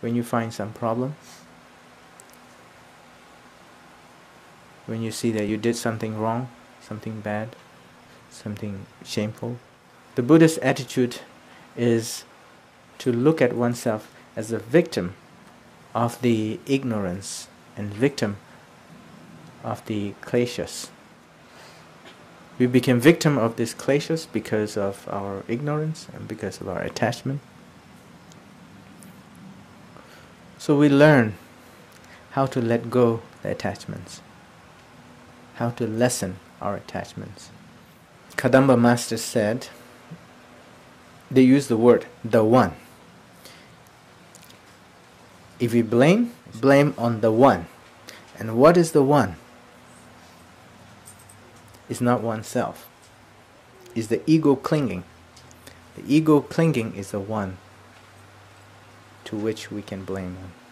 when you find some problem, when you see that you did something wrong, something bad, something shameful. The Buddhist attitude is to look at oneself as a victim of the ignorance and victim of the kleshas. We became victim of these kleshas because of our ignorance and because of our attachment. So we learn how to let go the attachments, how to lessen our attachments. Kadamba Master said, they use the word, the one. If we blame, blame on the one. And what is the one? It's not oneself. It's the ego clinging. The ego clinging is the one to which we can blame on.